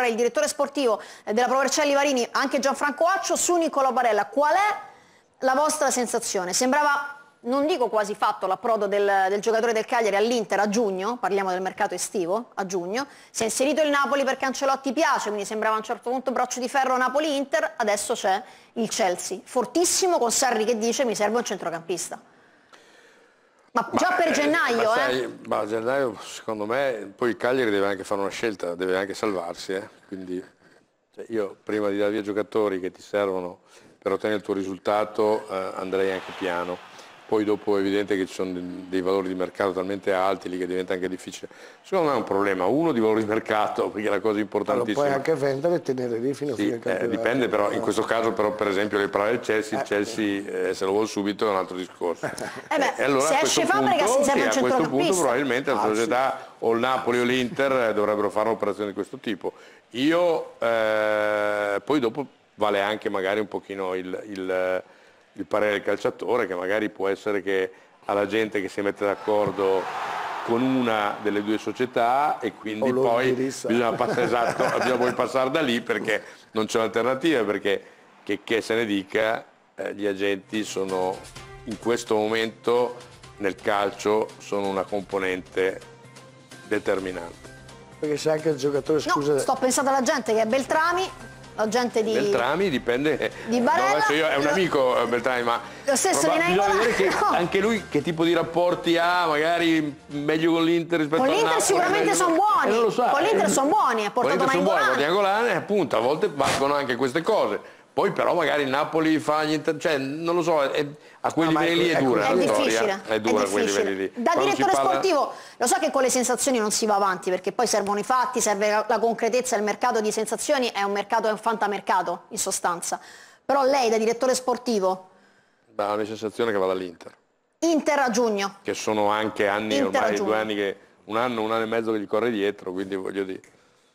Borrelli, direttore sportivo della Provercelli Varini, anche Gianfranco Accio, su Niccolò Barella. Qual è la vostra sensazione? Sembrava, non dico quasi fatto, l'approdo del giocatore del Cagliari all'Inter a giugno, parliamo del mercato estivo, a giugno. Si è inserito il Napoli perché Ancelotti piace, quindi sembrava a un certo punto braccio di ferro Napoli-Inter, adesso c'è il Chelsea, fortissimo, con Sarri che dice mi serve un centrocampista. Ma già per gennaio, ma a gennaio, secondo me, poi il Cagliari deve anche fare una scelta, deve anche salvarsi, quindi io prima di dare via giocatori che ti servono per ottenere il tuo risultato andrei anche piano. Poi dopo è evidente che ci sono dei valori di mercato talmente alti lì che diventa anche difficile. Secondo me è un problema, uno di valori di mercato, perché è la cosa importantissima. Allora, puoi anche vendere e tenere lì fino a fine campionato. Dipende, però in questo caso però, per esempio le parole del Chelsea, il Chelsea se lo vuole subito è un altro discorso. E allora se esce Fabregas si serve un centrocampista. A questo punto probabilmente la società o il Napoli o l'Inter dovrebbero fare un'operazione di questo tipo. Io poi dopo vale anche magari un pochino il parere del calciatore, che magari può essere che alla gente che si mette d'accordo con una delle due società e quindi poi bisogna passare, bisogna poi passare da lì, perché non c'è un'alternativa, perché che se ne dica, gli agenti sono in questo momento nel calcio sono una componente determinante. Perché c'è anche il giocatore, scusa, sto pensando alla gente che è Beltrami. Gente di Beltrami dipende di Barella, no, io, è un amico Beltrami, ma lo stesso di Naingolano, anche lui che tipo di rapporti ha, magari meglio con l'Inter rispetto con l'Inter sicuramente sono buoni, non lo so. Con l'Inter sono buoni, ha portato Naingolano e appunto a volte valgono anche queste cose. Poi però magari il Napoli fa gli inter... cioè non lo so, a quei livelli lì è dura la storia, è dura a quei livelli lì. Da direttore sportivo lo so che con le sensazioni non si va avanti, perché poi servono i fatti, serve la concretezza, il mercato di sensazioni è un mercato, è un fantamercato in sostanza. Però lei da direttore sportivo? Dà la sensazione che vada all'Inter. Inter a giugno. Che sono anche anni, ormai 2 anni che un anno e mezzo che gli corre dietro, quindi voglio dire.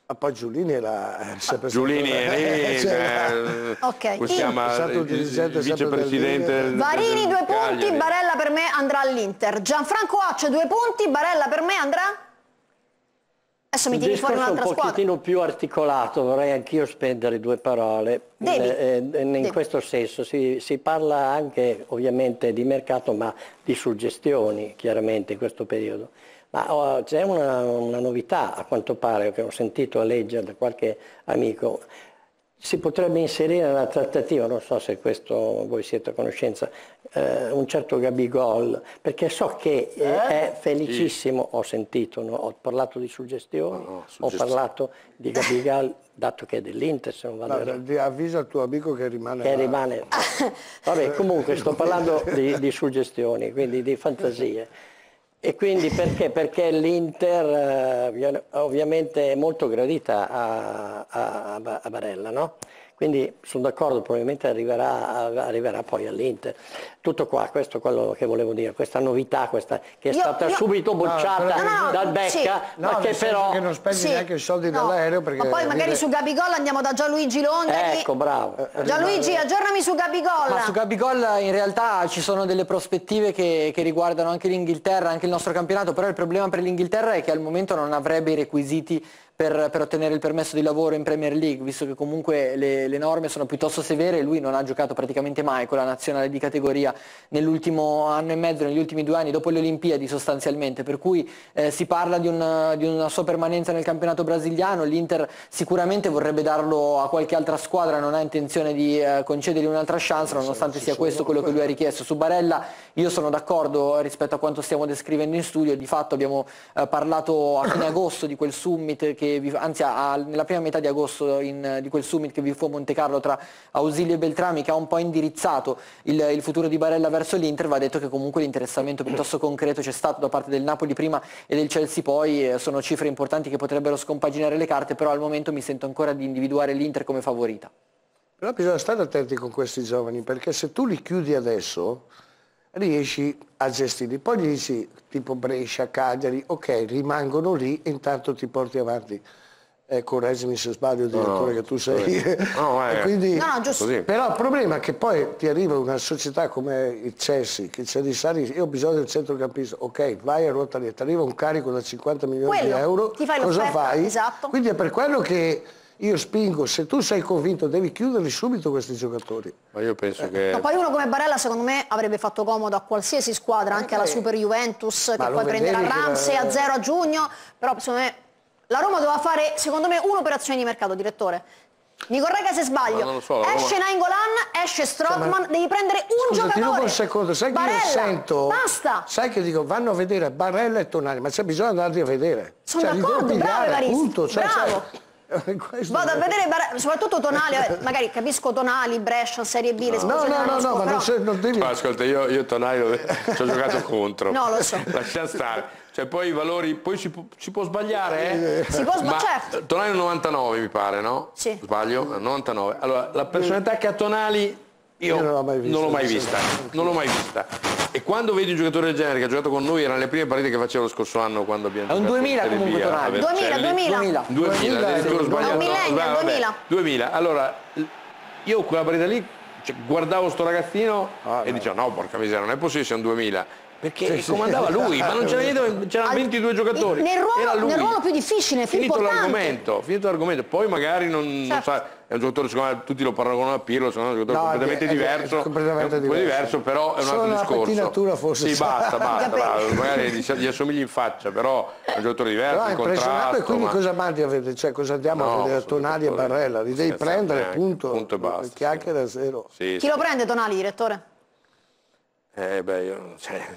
Ma poi Giulini è la... Giulini è lì, okay. Il vicepresidente del Varini 2 punti, Barella per me andrà all'Inter. Gianfranco Accio 2 punti, Barella per me andrà... Adesso mi tiri fuori un'altra squadra. Un pochettino più articolato, vorrei anch'io spendere 2 parole. In questo senso si parla anche ovviamente di mercato, ma di suggestioni chiaramente in questo periodo. Ma c'è una novità, a quanto pare, che ho sentito leggere da qualche amico. Si potrebbe inserire nella trattativa, non so se questo voi siete a conoscenza, un certo Gabigol, perché so che è felicissimo, sì. Ho sentito, no? Ho parlato di suggestioni, ho parlato di Gabigol, dato che è dell'Inter, se non vado errato. Avvisa il tuo amico che rimane... Che rimane... Vabbè, comunque sto parlando di suggestioni, quindi di fantasie. E quindi perché? Perché l'Inter ovviamente è molto gradita a Barella, no? Quindi sono d'accordo, probabilmente arriverà poi all'Inter. Tutto qua, questo è quello che volevo dire, questa novità che è stata subito bocciata dal Bessa, ma che però... Che non spendi neanche i soldi dell'aereo, perché... Ma poi magari su Gabigol andiamo da Gianluigi Longo. Ecco, bravo. Gianluigi, aggiornami su Gabigol. Ma su Gabigol in realtà ci sono delle prospettive che riguardano anche l'Inghilterra, anche il nostro campionato, però il problema per l'Inghilterra è che al momento non avrebbe i requisiti per ottenere il permesso di lavoro in Premier League, visto che comunque le norme sono piuttosto severe e lui non ha giocato praticamente mai con la nazionale di categoria nell'ultimo anno e mezzo, negli ultimi 2 anni, dopo le Olimpiadi sostanzialmente, per cui si parla di una sua permanenza nel campionato brasiliano. L'Inter sicuramente vorrebbe darlo a qualche altra squadra, non ha intenzione di concedergli un'altra chance, nonostante sia questo quello che lui ha richiesto. Su Barella io sono d'accordo rispetto a quanto stiamo descrivendo in studio, di fatto abbiamo parlato a fine agosto di quel summit che nella prima metà di agosto di quel summit che vi fu a Montecarlo tra Ausilio e Beltrami, che ha un po' indirizzato il futuro di Barella verso l'Inter. Va detto che comunque l'interessamento piuttosto concreto c'è stato da parte del Napoli prima e del Chelsea poi, sono cifre importanti che potrebbero scompaginare le carte, però al momento mi sento ancora di individuare l'Inter come favorita. Però bisogna stare attenti con questi giovani, perché se tu li chiudi adesso riesci a gestirli, poi gli dici tipo Brescia, Cagliari, ok, rimangono lì e intanto ti porti avanti. Correggimi se sbaglio, direttore, che tu sei. Quindi, giusto. Però il problema è che poi ti arriva una società come il Chelsea, che c'è di Sarri, io ho bisogno del centrocampista, ok, vai a ruotare, ti arriva un carico da 50 milioni di euro, cosa fai? Esatto. Quindi è per quello che Io spingo, se tu sei convinto devi chiuderli subito questi giocatori. Ma io penso che... No, poi uno come Barella secondo me avrebbe fatto comodo a qualsiasi squadra, anche alla Super Juventus, che poi prenderà Ramsey a 0 a giugno, però secondo me la Roma doveva fare, secondo me, un'operazione di mercato, direttore. Mi corregga se sbaglio, no, so, esce Naingolano, esce Strootman, ma... devi prendere un giocatore. Un secondo, sai che io sento, basta. Sai che dico, vanno a vedere Barella e Tonali, ma c'è bisogno di andarli a vedere. Sono d'accordo, bravo Evaristo, bravo. Vado a vedere soprattutto Tonali, magari capisco Tonali, Brescia, Serie B, le no, no, ma però... non devi... Ma ascolta, io Tonali ci ho giocato contro. No, lo so. Lascia stare. Cioè poi i valori, poi si può sbagliare, eh? Si può sbagliare, certo. Tonali è un 99 mi pare, no? Sì. Sbaglio? 99. Allora, la personalità che ha Tonali io non l'ho mai vista. Non l'ho mai vista. E quando vedi un giocatore del genere che ha giocato con noi, erano le prime partite che faceva lo scorso anno quando abbiamo giocato. È un 2000 comunque Tonali. 2000. Allora, io quella partita lì, cioè, guardavo sto ragazzino e dicevo, no, porca miseria, non è possibile sia un 2000. Perché comandava lui, ma non c'era niente, c'erano 22 giocatori. Nel ruolo più difficile, più importante. Finito l'argomento, poi magari non sa, è un giocatore, secondo me tutti lo paragonano a Pirlo, secondo me è un giocatore completamente diverso, completamente diverso, però è un altro discorso. Una pettinatura forse. Sì, basta, magari gli assomigli in faccia, però è un giocatore diverso, però è impressionante, quindi cosa mandi a vedere? Cioè cosa andiamo a vedere a Tonali e Barella? Li devi prendere, punto e basta. Chiacchiere a zero. Chi lo prende Tonali, direttore? Beh,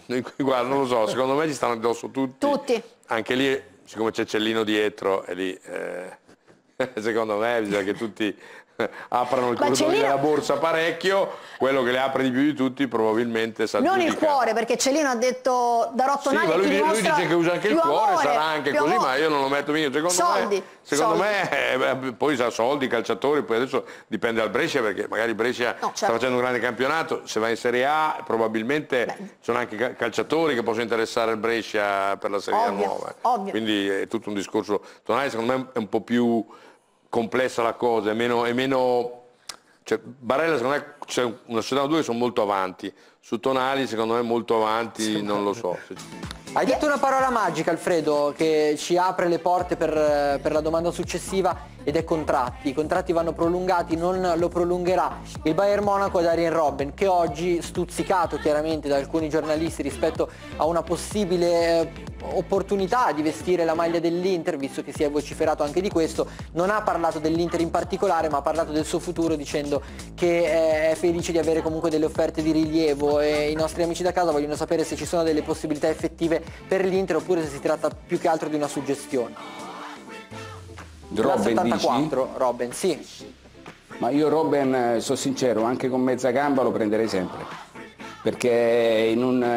noi qui guarda, non lo so, secondo me ci stanno addosso tutti. Anche lì, siccome c'è Cellino dietro, e lì secondo me bisogna che tutti aprano il cuore della borsa parecchio, quello che le apre di più di tutti probabilmente sa non giudica. Il cuore, perché Cellino ha detto da rotto anni, ma lui dice che usa anche il cuore, amore, sarà anche così, ma io non lo metto mica. Secondo me poi sa soldi, calciatori, poi adesso dipende dal Brescia, perché magari Brescia sta facendo un grande campionato, se va in Serie A probabilmente ci sono anche calciatori che possono interessare il Brescia per la Serie A nuova. Ovvio. Quindi è tutto un discorso. Tonali secondo me è un po' più complessa la cosa, è meno cioè, Barella secondo me c'è una società o due che sono molto avanti, su Tonali secondo me molto avanti, sì, non lo so. Hai detto una parola magica, Alfredo, che ci apre le porte per la domanda successiva, ed è contratti. I contratti vanno prolungati, non lo prolungherà il Bayern Monaco ad Arjen Robben, che oggi, stuzzicato chiaramente da alcuni giornalisti rispetto a una possibile opportunità di vestire la maglia dell'Inter, visto che si è vociferato anche di questo, non ha parlato dell'Inter in particolare, ma ha parlato del suo futuro dicendo che è felice di avere comunque delle offerte di rilievo, e i nostri amici da casa vogliono sapere se ci sono delle possibilità effettive per l'Inter oppure se si tratta più che altro di una suggestione. Robben, 74, Robben, sì. Ma io Robben, sono sincero, anche con mezza gamba lo prenderei sempre, perché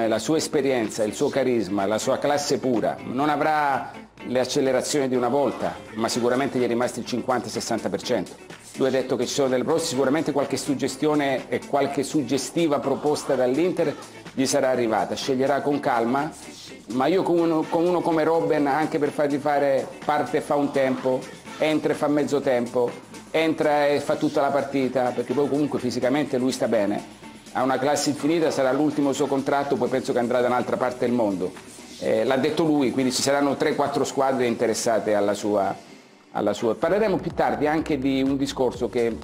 la sua esperienza, il suo carisma, la sua classe pura, non avrà le accelerazioni di una volta, ma sicuramente gli è rimasto il 50-60%. Lui ha detto che ci sono delle prossime, sicuramente qualche suggestione e qualche suggestiva proposta dall'Inter gli sarà arrivata, sceglierà con calma, ma io con uno come Robben, anche per fargli fare parte e fa un tempo, entra e fa mezzo tempo, entra e fa tutta la partita, perché poi comunque fisicamente lui sta bene, ha una classe infinita, sarà l'ultimo suo contratto, poi penso che andrà da un'altra parte del mondo. L'ha detto lui, quindi ci saranno 3-4 squadre interessate alla sua. Parleremo più tardi anche di un discorso che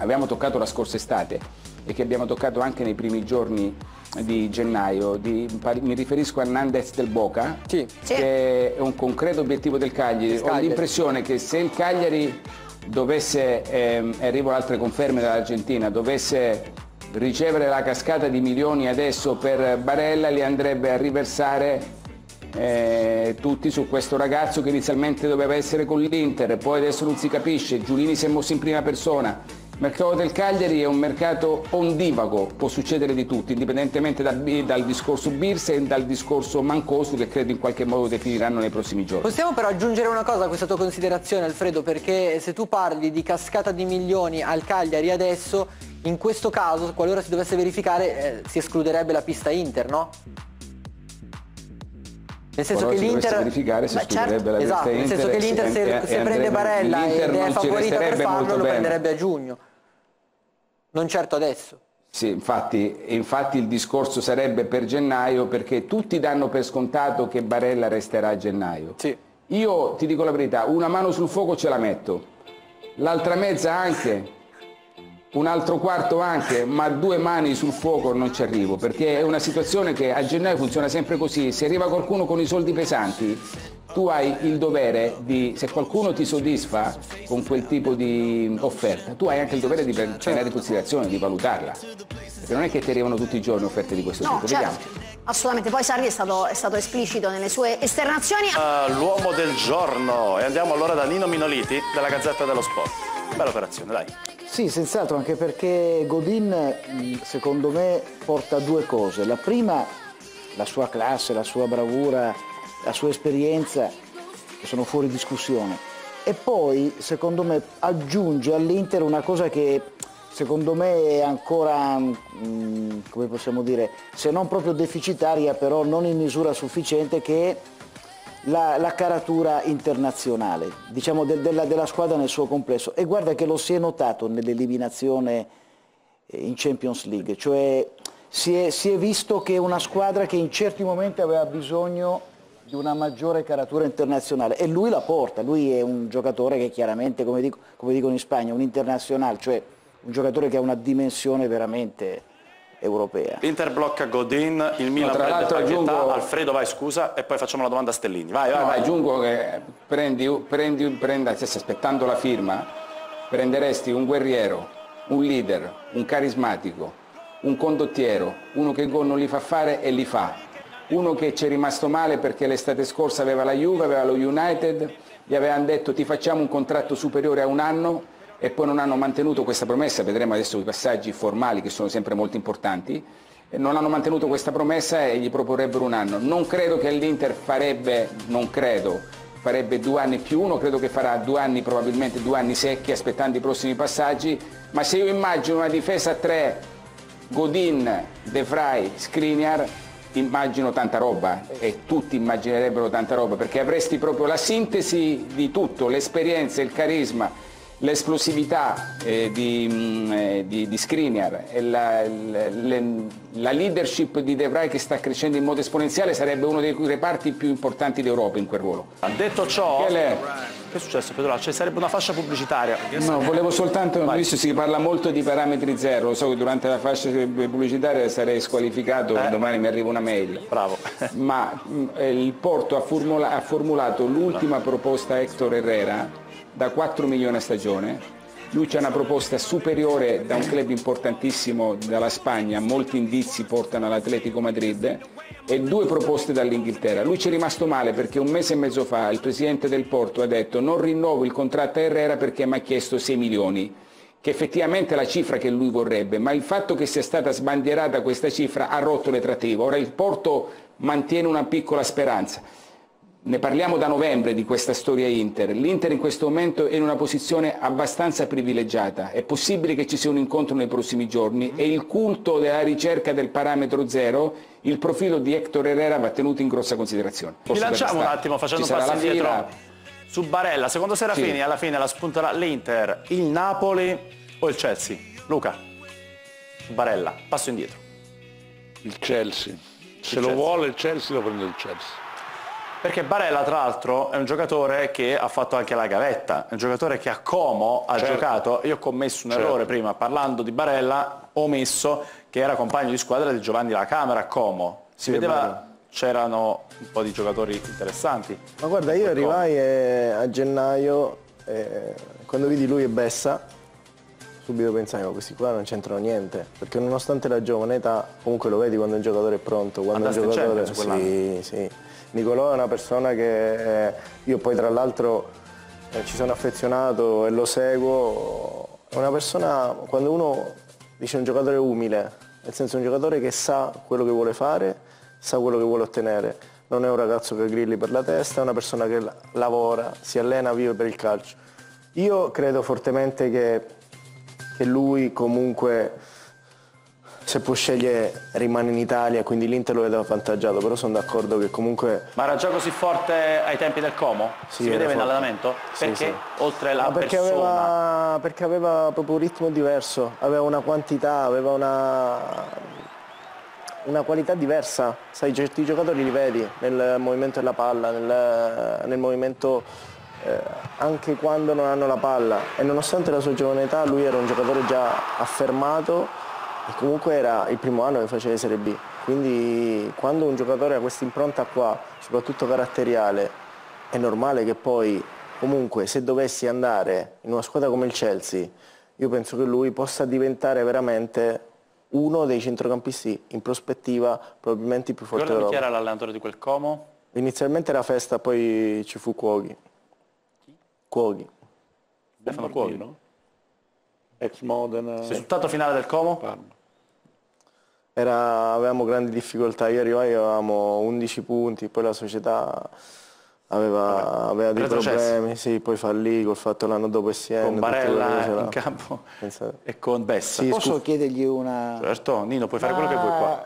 abbiamo toccato la scorsa estate e che abbiamo toccato anche nei primi giorni di gennaio, mi riferisco a Nandez del Boca, che è un concreto obiettivo del Cagliari. Ho l'impressione che se il Cagliari dovesse, arrivo altre conferme dall'Argentina, dovesse ricevere la cascata di milioni adesso per Barella, li andrebbe a riversare tutti su questo ragazzo che inizialmente doveva essere con l'Inter, poi adesso non si capisce, Giulini si è mosso in prima persona. Il mercato del Cagliari è un mercato ondivago, può succedere di tutto, indipendentemente dal discorso Birse e dal discorso Mancosu, che credo in qualche modo definiranno nei prossimi giorni. Possiamo però aggiungere una cosa a questa tua considerazione, Alfredo, perché se tu parli di cascata di milioni al Cagliari adesso, in questo caso, qualora si dovesse verificare, si escluderebbe la pista Inter, no? Nel senso che l'Inter se prende Barella ed è favorita per farlo, lo prenderebbe a giugno, non certo adesso. Sì, infatti il discorso sarebbe per gennaio, perché tutti danno per scontato che Barella resterà a gennaio. Io ti dico la verità, una mano sul fuoco ce la metto. l'altra mezza anche, un altro quarto anche, ma due mani sul fuoco non ci arrivo, perché è una situazione che a gennaio funziona sempre così. Se arriva qualcuno con i soldi pesanti, tu hai il dovere di, se qualcuno ti soddisfa con quel tipo di offerta, tu hai anche il dovere di prendere in considerazione, di valutarla, perché non è che ti arrivano tutti i giorni offerte di questo tipo. Certo. Vediamo. Assolutamente, poi Sarri è stato esplicito nelle sue esternazioni. L'uomo del giorno, e andiamo allora da Nino Minoliti della Gazzetta dello Sport. Bella operazione, dai. Sì, senz'altro, anche perché Godin secondo me porta due cose. La prima, la sua classe, la sua bravura, la sua esperienza, che sono fuori discussione, e poi secondo me aggiunge all'Inter una cosa che secondo me è ancora, come possiamo dire, se non proprio deficitaria, però non in misura sufficiente, che è la caratura internazionale, diciamo, della squadra nel suo complesso. E guarda che lo si è notato nell'eliminazione in Champions League, cioè si è visto che è una squadra che in certi momenti aveva bisogno di una maggiore caratura internazionale, e lui la porta. Lui è un giocatore che chiaramente, come dicono in Spagna, è un internazionale, cioè un giocatore che ha una dimensione veramente europea. L'Inter blocca Godin, il Milan tra l'altro aggiungo... Alfredo, vai, scusa, e poi facciamo la domanda a Stellini. Vai, vai, no, vai. Aggiungo che aspettando la firma prenderesti un guerriero, un leader, un carismatico, un condottiero, uno che gol non li fa fare e li fa. Uno che ci è rimasto male perché l'estate scorsa aveva la Juve, aveva lo United, gli avevano detto ti facciamo un contratto superiore a un anno, e poi non hanno mantenuto questa promessa. Vedremo adesso i passaggi formali, che sono sempre molto importanti. Non hanno mantenuto questa promessa e gli proporrebbero un anno. Non credo che l'Inter farebbe 2 anni più 1, credo che farà 2 anni, probabilmente 2 anni secchi, aspettando i prossimi passaggi. Ma se io immagino una difesa a 3, Godin, De Vrij, Skriniar, immagino tanta roba, e tutti immaginerebbero tanta roba, perché avresti proprio la sintesi di tutto, l'esperienza, il carisma, l'esplosività di Skriniar, e la leadership di De Vrij, che sta crescendo in modo esponenziale. Sarebbe uno dei reparti più importanti d'Europa in quel ruolo. Detto ciò, che è successo, Pedro? Cioè, sarebbe una fascia pubblicitaria. No, volevo soltanto, visto si parla molto di parametri zero, lo so che durante la fascia pubblicitaria sarei squalificato, domani mi arriva una mail. Bravo. Ma il Porto ha formulato l'ultima proposta a Hector Herrera da 4 milioni a stagione. Lui c'è una proposta superiore da un club importantissimo dalla Spagna, molti indizi portano all'Atletico Madrid, e 2 proposte dall'Inghilterra. Lui ci è rimasto male perché un mese e mezzo fa il presidente del Porto ha detto non rinnovo il contratto a Herrera perché mi ha chiesto 6 milioni, che effettivamente è la cifra che lui vorrebbe, ma il fatto che sia stata sbandierata questa cifra ha rotto le trattative. Ora il Porto mantiene una piccola speranza. Ne parliamo da novembre di questa storia Inter. L'Inter in questo momento è in una posizione abbastanza privilegiata. È possibile che ci sia un incontro nei prossimi giorni, e il culto della ricerca del parametro zero, il profilo di Hector Herrera va tenuto in grossa considerazione. Bilanciamo un attimo facendo un passo indietro su Barella. Secondo Serafini, sì, alla fine la spunterà l'Inter, il Napoli o il Chelsea? Luca, Barella, passo indietro. Il Chelsea. Se lo vuole il Chelsea, lo prende il Chelsea. Perché Barella tra l'altro è un giocatore che ha fatto anche la gavetta, è un giocatore che a Como ha giocato. Io ho commesso un errore prima parlando di Barella, ho omesso che era compagno di squadra di Giovanni La Camera a Como. Si vedeva, c'erano un po' di giocatori interessanti. Ma guarda, io arrivai a gennaio, quando vidi lui e Bessa, subito pensai, ma questi qua non c'entrano niente, perché nonostante la giovane età, comunque lo vedi quando un giocatore è pronto, quando un giocatore... Sì, sì. Niccolò è una persona che io poi tra l'altro ci sono affezionato e lo seguo. È una persona, quando uno dice un giocatore umile, nel senso un giocatore che sa quello che vuole fare, sa quello che vuole ottenere, non è un ragazzo che grilli per la testa, è una persona che lavora, si allena, vive per il calcio. Io credo fortemente che lui comunque, se può scegliere, rimane in Italia, quindi l'Inter lo vedo avvantaggiato, però sono d'accordo che comunque... Ma era già così forte ai tempi del Como? Sì, si vedeva in allenamento? Perché? Sì, sì. Oltre la persona... Perché aveva proprio un ritmo diverso, aveva una quantità, aveva una qualità diversa. Sai, certi giocatori li vedi nel movimento della palla, nel movimento anche quando non hanno la palla, e nonostante la sua giovane età lui era un giocatore già affermato e comunque era il primo anno che faceva Serie B, quindi quando un giocatore ha questa impronta qua, soprattutto caratteriale, è normale che poi comunque se dovessi andare in una squadra come il Chelsea io penso che lui possa diventare veramente uno dei centrocampisti in prospettiva probabilmente più forte d'Europa. Chi era l'allenatore di quel Como? Inizialmente era Festa, poi ci fu Cuochi. Chi? Cuochi. Stefano Cuochi, no? Ex Modena. Sì. Risultato finale del Como? Avevamo grandi difficoltà, io arrivai avevamo 11 punti, poi la società aveva dei problemi, sì, poi fallì col fatto l'anno dopo con Barella in campo e con Bessa. Sì, posso chiedergli una... Certo, Nino, puoi fare quello che vuoi qua.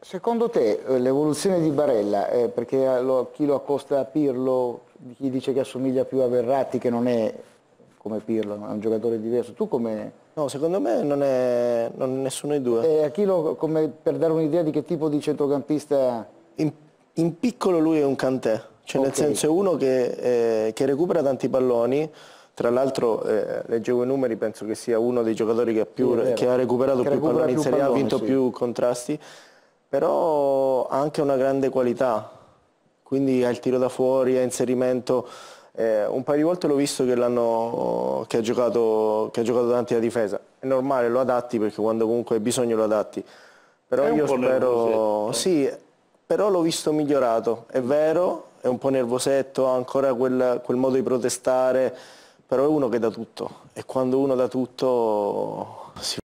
Secondo te l'evoluzione di Barella, perché chi lo accosta a Pirlo, chi dice che assomiglia più a Verratti, che non è come Pirlo, è un giocatore diverso, tu come... No, secondo me non è nessuno dei due. A chi lo, come per dare un'idea di che tipo di centrocampista... In piccolo lui è un Kanté. Cioè, okay. Nel senso è uno che recupera tanti palloni, tra l'altro leggevo i numeri, penso che sia uno dei giocatori che ha recuperato più palloni in Serie A, ha vinto più contrasti, però ha anche una grande qualità, quindi ha il tiro da fuori, ha inserimento, un paio di volte l'ho visto che ha giocato davanti alla difesa, è normale, lo adatti perché quando comunque hai bisogno lo adatti, però io spero, sì, però l'ho visto migliorato, è vero, è un po' nervosetto, ha ancora quel modo di protestare, però è uno che dà tutto e quando uno dà tutto si